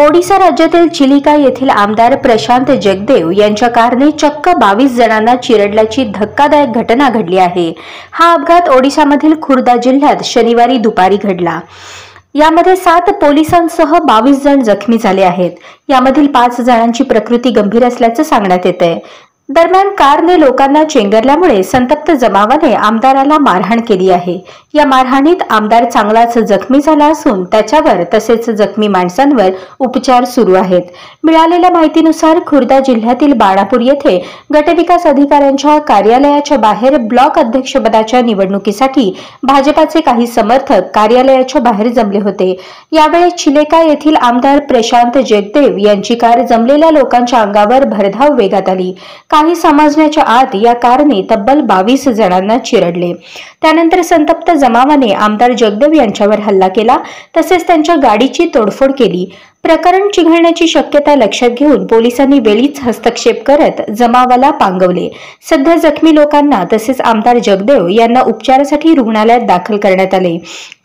ओडिशा राज्यातील चिलिका येथील आमदार प्रशांत जगदेव यांच्या कारने चक्क 22 जणांना चिरडल्याची धक्कादायक घटना घडली आहे। हा अपघात ओडिशामधील खुर्दा जिल्ह्यात शनिवारी दुपारी घडला। यामध्ये 7 पोलिसांसह 22 जण जखमी झाले आहेत। यामधील 5 जणांची प्रकृती गंभीर असल्याचे सांगण्यात येते। दरम्यान कारने लोकांना चेंगरल्यामुळे संतप्त जमावाने आमदाराला मारहाण केली आहे। या मारहाणीत आमदार चांगलाच जखमी झाला असून त्याच्यावर तसेच जखमी माणसांवर उपचार सुरू आहेत। मिळालेल्या माहितीनुसार खुर्दा जिल्ह्यातील बाणापूर येथे गटविकास अधिकाऱ्यांच्या कार्यालयाच्या बाहेर ब्लॉक अध्यक्षपदाच्या निवडणुकीसाठी भाजपाचे काही समर्थक कार्यालयाच्या बाहेर जमले होते। यावेळी चिलेका येथील आमदार प्रशांत जगदेव यांची कार जमलेल्या लोकांच्या अंगावर भरधाव वेगात आली। काही समजण्याच्या आत या कारने तब्बल 22 जणांना चिरडले। त्यानंतर संतप्त जमावाने आमदार जगदेव यांच्यावर हल्ला केला तसेच त्यांच्या गाडीची तोडफोड केली। प्रकरण चिघळण्याची शक्यता लक्षात घेऊन पोलिसांनी वेळीच हस्तक्षेप करत जमावाला पांगवले। सध्या जखमी लोकांना तसेच आमदार जगदेव यांना उपचारासाठी रुग्णालयात दाखल करण्यात आले।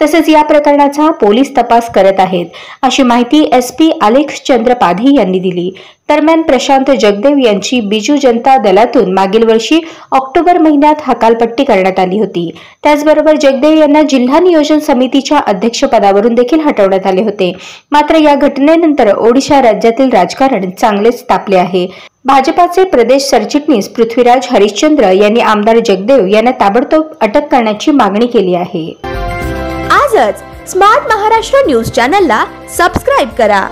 तसेच या प्रकरणाचा पोलीस तपास करत आहेत अशी माहिती SP अलेक्ष चंद्रपाधी यांनी दिली। दरम्यान प्रशांत जगदेव यांची बिजू जनता दलातून मागील वर्षी ऑक्टोबर महिन्यात हकालपट्टी करण्यात आली होती। त्याचबरोबर जगदेव यांना जिल्हा नियोजन समितीच्या अध्यक्षपदावरून देखील हटवण्यात आले होते। मात्र या घटनेनंतर ओडिशा राज्यातील राजकारण चांगलेच तापले आहे। भाजपाचे प्रदेश सरचिटणीस पृथ्वीराज हरीशचंद्र यांनी आमदार जगदेव यांना ताबडतोब अटक करण्याची मागणी केली आहे। आजच स्मार्ट महाराष्ट्र न्यूज चॅनलला सबस्क्राइब करा।